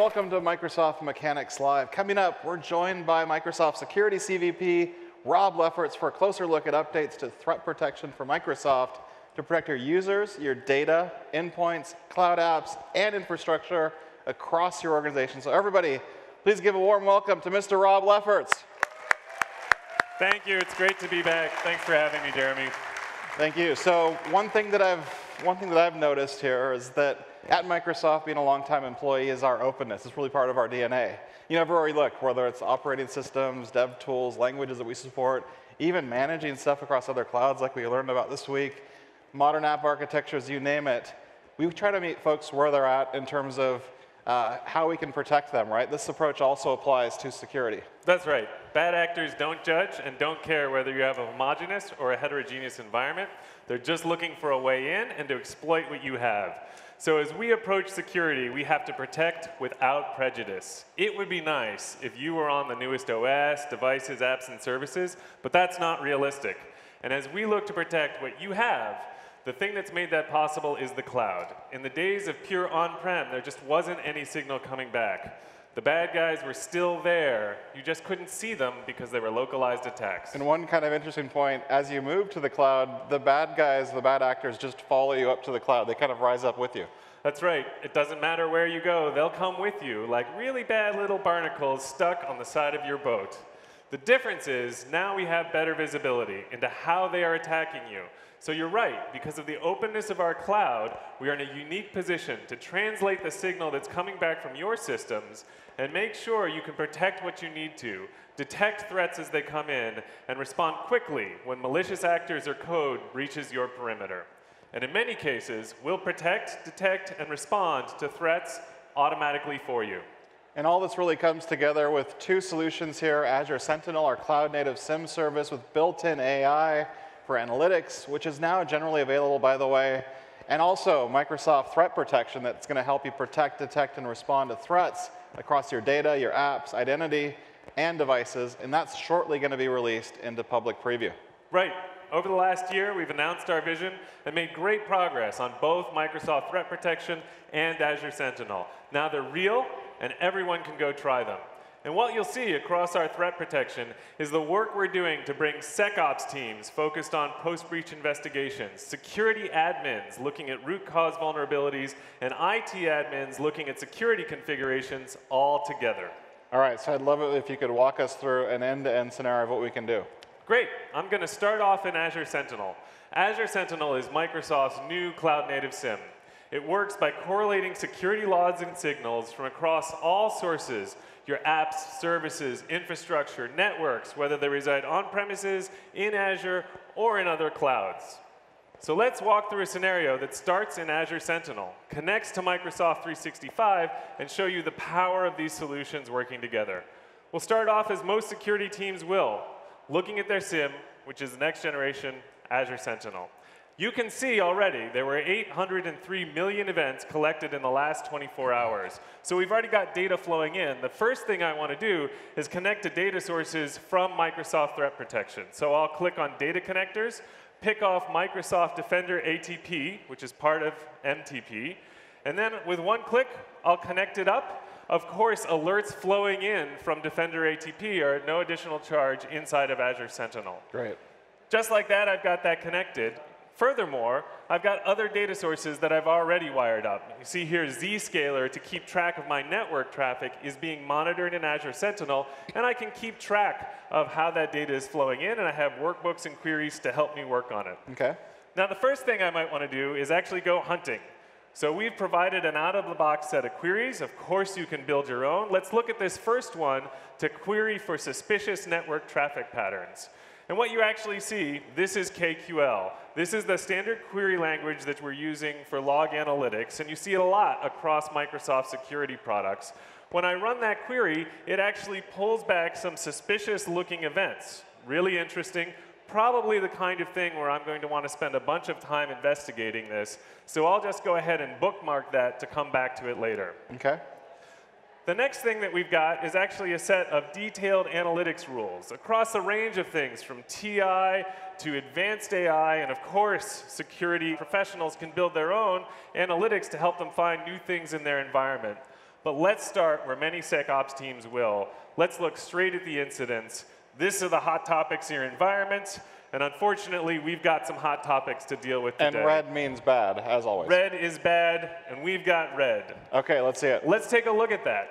welcome to Microsoft Mechanics Live. Coming up, we're joined by Microsoft Security CVP, Rob Lefferts, for a closer look at updates to threat protection for Microsoft to protect your users, your data, endpoints, cloud apps, and infrastructure across your organization. So everybody, please give a warm welcome to Mr. Rob Lefferts. Thank you. It's great to be back. Thanks for having me, Jeremy. Thank you. So one thing that I've noticed here is that at Microsoft, being a longtime employee is our openness. It's really part of our DNA. You know, everywhere we look, whether it's operating systems, dev tools, languages that we support, even managing stuff across other clouds like we learned about this week, modern app architectures, you name it, we try to meet folks where they're at in terms of how we can protect them, right? This approach also applies to security. That's right. Bad actors don't judge and don't care whether you have a homogeneous or a heterogeneous environment. They're just looking for a way in and to exploit what you have. So as we approach security, we have to protect without prejudice. It would be nice if you were on the newest OS, devices, apps, and services, but that's not realistic. And as we look to protect what you have, the thing that's made that possible is the cloud. In the days of pure on-prem, there just wasn't any signal coming back. The bad guys were still there. You just couldn't see them because they were localized attacks. And one kind of interesting point, as you move to the cloud, the bad guys, the bad actors just follow you up to the cloud. They kind of rise up with you. That's right. It doesn't matter where you go. They'll come with you like really bad little barnacles stuck on the side of your boat. The difference is now we have better visibility into how they are attacking you. So you're right. Because of the openness of our cloud, we are in a unique position to translate the signal that's coming back from your systems and make sure you can protect what you need to, detect threats as they come in, and respond quickly when malicious actors or code breaches your perimeter. And in many cases, we'll protect, detect, and respond to threats automatically for you. And all this really comes together with two solutions here, Azure Sentinel, our cloud-native SIEM service with built-in AI, for analytics, which is now generally available, by the way, and also Microsoft Threat Protection that's going to help you protect, detect, and respond to threats across your data, your apps, identity, and devices, and that's shortly going to be released into public preview. Right. Over the last year, we've announced our vision and made great progress on both Microsoft Threat Protection and Azure Sentinel. Now they're real, and everyone can go try them. And what you'll see across our threat protection is the work we're doing to bring SecOps teams focused on post-breach investigations, security admins looking at root cause vulnerabilities, and IT admins looking at security configurations all together. All right, so I'd love it if you could walk us through an end-to-end scenario of what we can do. Great. I'm going to start off in Azure Sentinel. Azure Sentinel is Microsoft's new cloud-native SIEM. It works by correlating security logs and signals from across all sources, your apps, services, infrastructure, networks, whether they reside on-premises, in Azure, or in other clouds. So let's walk through a scenario that starts in Azure Sentinel, connects to Microsoft 365, and show you the power of these solutions working together. We'll start off as most security teams will, looking at their SIEM, which is the next generation Azure Sentinel. You can see already there were 803 million events collected in the last 24 hours. So we've already got data flowing in. The first thing I want to do is connect to data sources from Microsoft Threat Protection. So I'll click on Data Connectors, pick off Microsoft Defender ATP, which is part of MTP, and then with one click, I'll connect it up. Of course, alerts flowing in from Defender ATP are at no additional charge inside of Azure Sentinel. Great. Just like that, I've got that connected. Furthermore, I've got other data sources that I've already wired up. You see here Zscaler to keep track of my network traffic is being monitored in Azure Sentinel, and I can keep track of how that data is flowing in, and I have workbooks and queries to help me work on it. Okay. Now, the first thing I might want to do is actually go hunting. So we've provided an out-of-the-box set of queries. Of course, you can build your own. Let's look at this first one to query for suspicious network traffic patterns. And what you actually see, this is KQL. This is the standard query language that we're using for log analytics, and you see it a lot across Microsoft security products. When I run that query, it actually pulls back some suspicious-looking events. Really interesting. Probably the kind of thing where I'm going to want to spend a bunch of time investigating this. So I'll just go ahead and bookmark that to come back to it later. Okay. The next thing that we've got is actually a set of detailed analytics rules across a range of things, from TI to advanced AI, and of course, security professionals can build their own analytics to help them find new things in their environment. But let's start where many SecOps teams will. Let's look straight at the incidents. These are the hot topics in your environment. And unfortunately, we've got some hot topics to deal with today. And red means bad, as always. Red is bad, and we've got red. OK, let's see it. Let's take a look at that.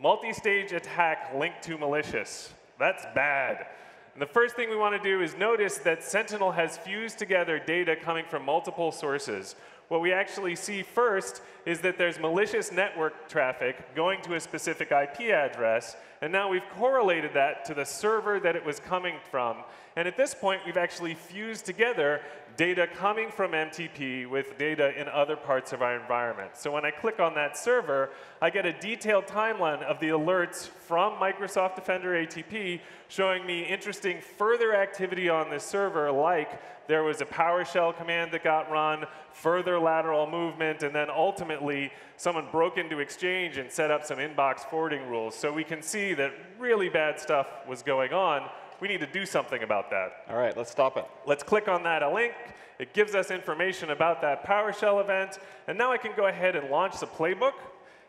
Multi-stage attack linked to malicious. That's bad. And the first thing we want to do is notice that Sentinel has fused together data coming from multiple sources. What we actually see first is that there's malicious network traffic going to a specific IP address. And now we've correlated that to the server that it was coming from. And at this point, we've actually fused together data coming from MTP with data in other parts of our environment. So when I click on that server, I get a detailed timeline of the alerts from Microsoft Defender ATP showing me interesting further activity on this server, like there was a PowerShell command that got run, further lateral movement, and then ultimately, someone broke into Exchange and set up some inbox forwarding rules. So we can see that really bad stuff was going on. We need to do something about that. All right, let's stop it. Let's click on that link. It gives us information about that PowerShell event. And now I can go ahead and launch the playbook.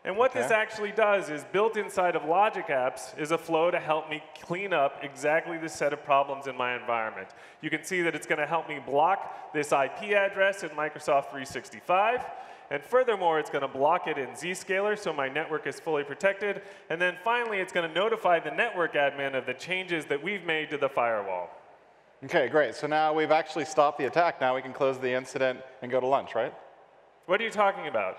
And what this actually does is built inside of Logic Apps is a flow to help me clean up exactly this set of problems in my environment. You can see that it's going to help me block this IP address in Microsoft 365. And furthermore, it's going to block it in Zscaler, so my network is fully protected. And then finally, it's going to notify the network admin of the changes that we've made to the firewall. OK, great. So now we've actually stopped the attack. Now we can close the incident and go to lunch, right? What are you talking about?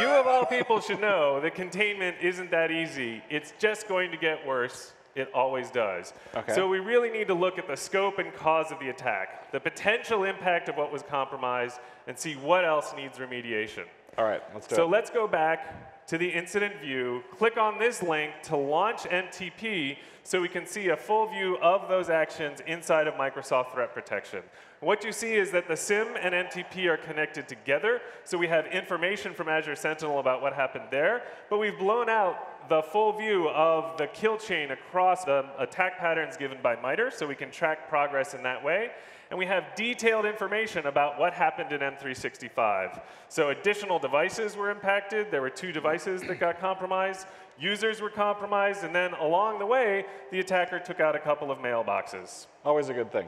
You, of all people, should know that containment isn't that easy. It's just going to get worse. It always does. Okay. So we really need to look at the scope and cause of the attack, the potential impact of what was compromised, and see what else needs remediation. All right, let's do it. So let's go back to the incident view. Click on this link to launch MTP so we can see a full view of those actions inside of Microsoft Threat Protection. What you see is that the SIM and MTP are connected together. So we have information from Azure Sentinel about what happened there. But we've blown out the full view of the kill chain across the attack patterns given by MITRE, so we can track progress in that way. And we have detailed information about what happened in M365. So additional devices were impacted. There were 2 devices that got compromised. Users were compromised. And then along the way, the attacker took out a couple of mailboxes. Always a good thing.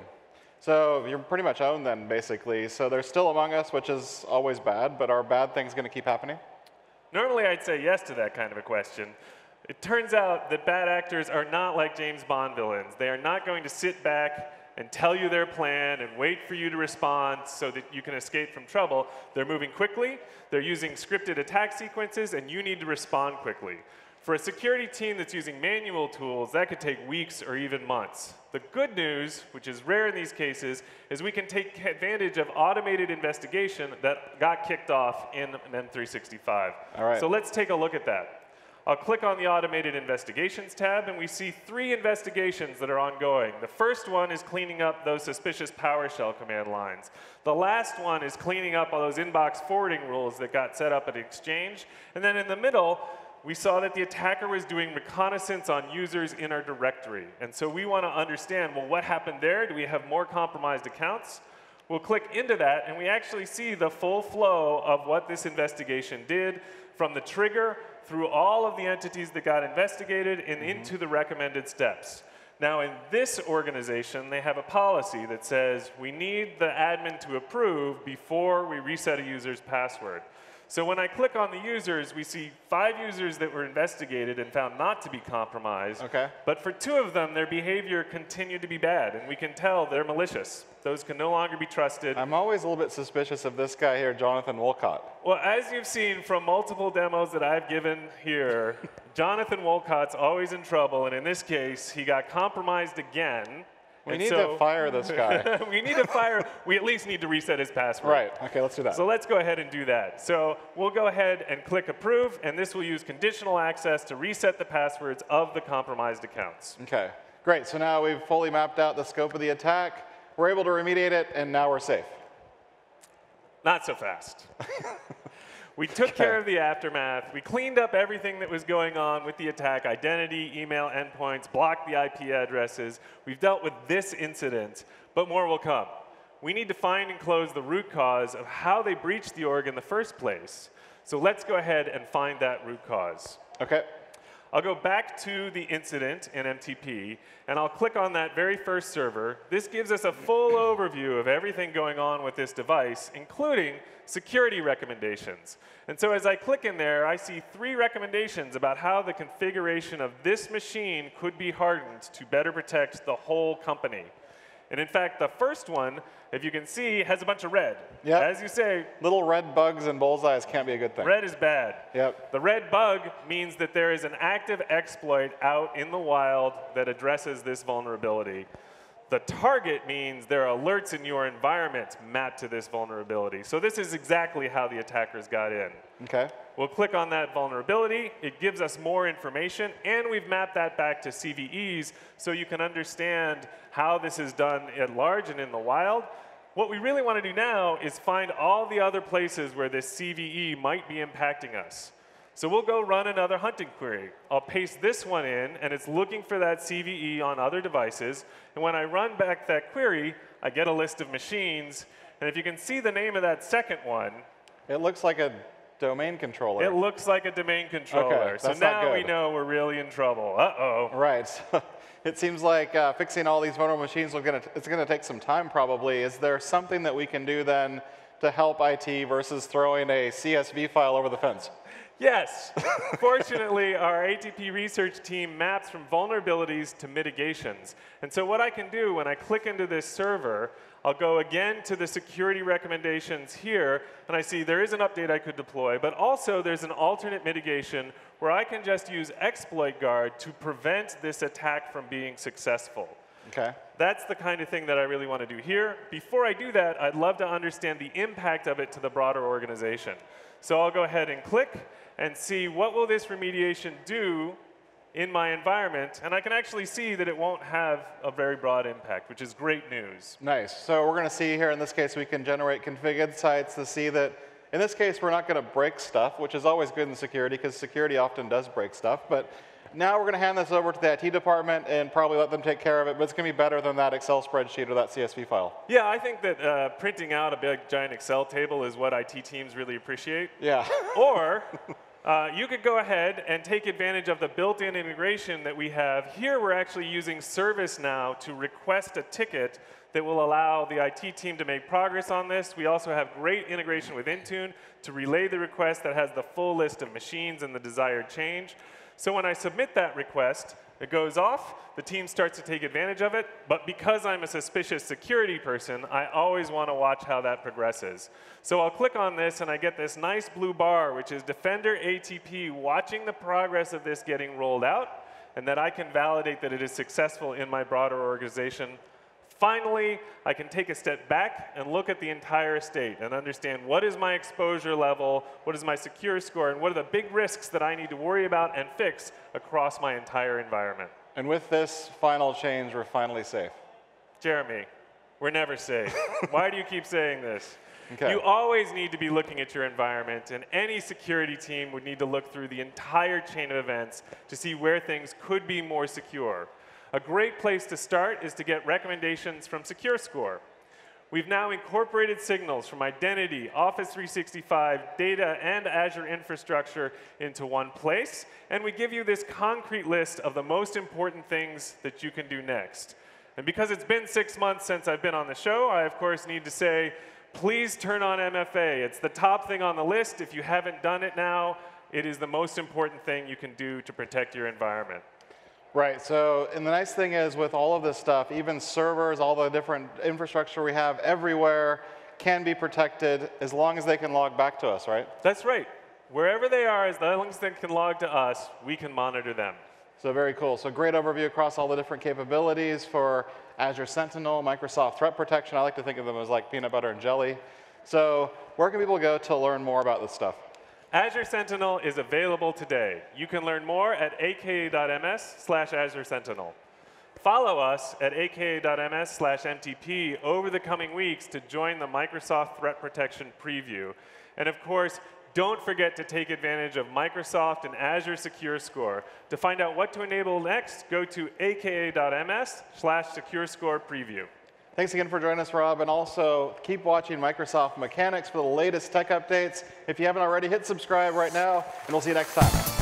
So you're pretty much owned then, basically. So they're still among us, which is always bad. But are bad things going to keep happening? Normally, I'd say yes to that kind of a question. It turns out that bad actors are not like James Bond villains. They are not going to sit back and tell you their plan and wait for you to respond so that you can escape from trouble. They're moving quickly. They're using scripted attack sequences, and you need to respond quickly. For a security team that's using manual tools, that could take weeks or even months. The good news, which is rare in these cases, is we can take advantage of automated investigation that got kicked off in M365. All right. So let's take a look at that. I'll click on the Automated Investigations tab, and we see 3 investigations that are ongoing. The first one is cleaning up those suspicious PowerShell command lines. The last one is cleaning up all those inbox forwarding rules that got set up at Exchange. And then in the middle, we saw that the attacker was doing reconnaissance on users in our directory. And so we want to understand, well, what happened there? Do we have more compromised accounts? We'll click into that, and we actually see the full flow of what this investigation did from the trigger through all of the entities that got investigated and into the recommended steps. Now, in this organization, they have a policy that says we need the admin to approve before we reset a user's password. So when I click on the users, we see 5 users that were investigated and found not to be compromised. Okay. But for 2 of them, their behavior continued to be bad. And we can tell they're malicious. Those can no longer be trusted. I'm always a little bit suspicious of this guy here, Jonathan Wolcott. Well, as you've seen from multiple demos that I've given here, Jonathan Wolcott's always in trouble. And in this case, he got compromised again. We need to fire this guy. We need to fire. We at least need to reset his password. Right. OK, let's do that. So let's go ahead and do that. So we'll go ahead and click Approve. And this will use conditional access to reset the passwords of the compromised accounts. OK, great. So now we've fully mapped out the scope of the attack. We're able to remediate it, and now we're safe. Not so fast. We took care of the aftermath. We cleaned up everything that was going on with the attack, identity, email, endpoints, blocked the IP addresses. We've dealt with this incident, but more will come. We need to find and close the root cause of how they breached the org in the first place. So let's go ahead and find that root cause. OK. I'll go back to the incident in MTP, and I'll click on that very first server. This gives us a full overview of everything going on with this device, including security recommendations. And so as I click in there, I see 3 recommendations about how the configuration of this machine could be hardened to better protect the whole company. And in fact, the first one, if you can see, has a bunch of red. Yep. As you say, little red bugs and bullseyes can't be a good thing. Red is bad. Yep. The red bug means that there is an active exploit out in the wild that addresses this vulnerability. The target means there are alerts in your environment mapped to this vulnerability. So this is exactly how the attackers got in. Okay. We'll click on that vulnerability. It gives us more information, and we've mapped that back to CVEs so you can understand how this is done at large and in the wild. What we really want to do now is find all the other places where this CVE might be impacting us. So we'll go run another hunting query. I'll paste this one in, and it's looking for that CVE on other devices. And when I run back that query, I get a list of machines. And if you can see the name of that second one, it looks like a domain controller. It looks like a domain controller. Okay, so now we know we're really in trouble. Uh-oh. Right. It seems like fixing all these vulnerable machines, it's going to take some time probably. Is there something that we can do then to help IT versus throwing a CSV file over the fence? Yes. Fortunately, our ATP research team maps from vulnerabilities to mitigations. And so what I can do when I click into this server, I'll go again to the security recommendations here, and I see there is an update I could deploy, but also there's an alternate mitigation where I can just use Exploit Guard to prevent this attack from being successful. Okay. That's the kind of thing that I really want to do here. Before I do that, I'd love to understand the impact of it to the broader organization. So I'll go ahead and click and see what will this remediation do in my environment. And I can actually see that it won't have a very broad impact, which is great news. Nice. So we're going to see here, in this case, we can generate config insights to see that, in this case, we're not going to break stuff, which is always good in security, because security often does break stuff. But now we're going to hand this over to the IT department and probably let them take care of it. But it's going to be better than that Excel spreadsheet or that CSV file. Yeah, I think that printing out a big, giant Excel table is what IT teams really appreciate. Yeah. Or you could go ahead and take advantage of the built-in integration that we have. Here, we're actually using ServiceNow to request a ticket that will allow the IT team to make progress on this. We also have great integration with Intune to relay the request that has the full list of machines and the desired change. So when I submit that request, it goes off. The team starts to take advantage of it. But because I'm a suspicious security person, I always want to watch how that progresses. So I'll click on this, and I get this nice blue bar, which is Defender ATP watching the progress of this getting rolled out, and that I can validate that it is successful in my broader organization. Finally, I can take a step back and look at the entire estate and understand what is my exposure level, what is my secure score, and what are the big risks that I need to worry about and fix across my entire environment. And with this final change, we're finally safe. Jeremy, we're never safe. Why do you keep saying this? Okay. You always need to be looking at your environment, and any security team would need to look through the entire chain of events to see where things could be more secure. A great place to start is to get recommendations from SecureScore. We've now incorporated signals from identity, Office 365, data, and Azure infrastructure into one place, and we give you this concrete list of the most important things that you can do next. And because it's been 6 months since I've been on the show, I, of course, need to say, please turn on MFA. It's the top thing on the list. If you haven't done it now, it is the most important thing you can do to protect your environment. Right, so and the nice thing is with all of this stuff, even servers, all the different infrastructure we have everywhere can be protected as long as they can log back to us, right? That's right. Wherever they are, as long as they can log to us, we can monitor them. So very cool. So great overview across all the different capabilities for Azure Sentinel, Microsoft Threat Protection. I like to think of them as like peanut butter and jelly. So where can people go to learn more about this stuff? Azure Sentinel is available today. You can learn more at aka.ms/Azure Sentinel. Follow us at aka.ms/MTP over the coming weeks to join the Microsoft Threat Protection preview. And of course, don't forget to take advantage of Microsoft and Azure Secure Score. To find out what to enable next, go to aka.ms/Secure Score Preview. Thanks again for joining us, Rob. And also, keep watching Microsoft Mechanics for the latest tech updates. If you haven't already, hit subscribe right now, and we'll see you next time.